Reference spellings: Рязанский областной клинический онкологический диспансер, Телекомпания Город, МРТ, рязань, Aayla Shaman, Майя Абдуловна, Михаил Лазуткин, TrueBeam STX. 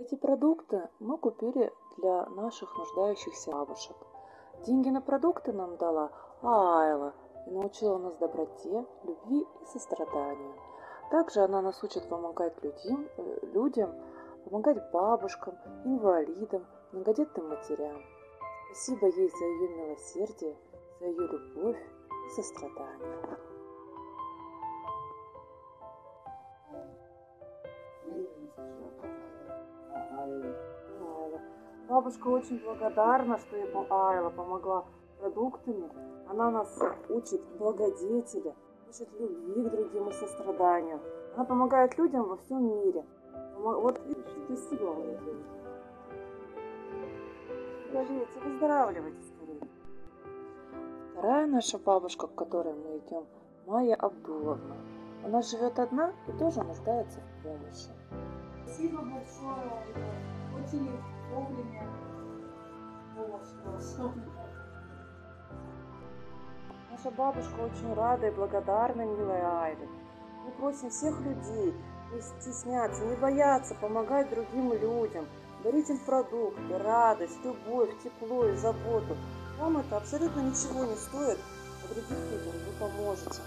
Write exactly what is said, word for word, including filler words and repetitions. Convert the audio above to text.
Эти продукты мы купили для наших нуждающихся бабушек. Деньги на продукты нам дала Айла и научила нас доброте, любви и состраданию. Также она нас учит помогать людям, людям помогать бабушкам, инвалидам, многодетным матерям. Спасибо ей за ее милосердие, за ее любовь и сострадание. Бабушка очень благодарна, что ей Айла помогла продуктами. Она нас учит благодетеля, учит любви к другим и состраданию. Она помогает людям во всем мире. Вот и спасибо вам. Скажите, выздоравливайте скорее. Вторая наша бабушка, к которой мы идем, Майя Абдуловна. Она живет одна и тоже нуждается в помощи. Спасибо большое. Очень вовремя. Наша бабушка очень рада и благодарна милой Айле. Мы просим всех людей не стесняться, не бояться помогать другим людям, дарить им продукты, радость, любовь, тепло и заботу. Вам это абсолютно ничего не стоит, а других людям вы поможете.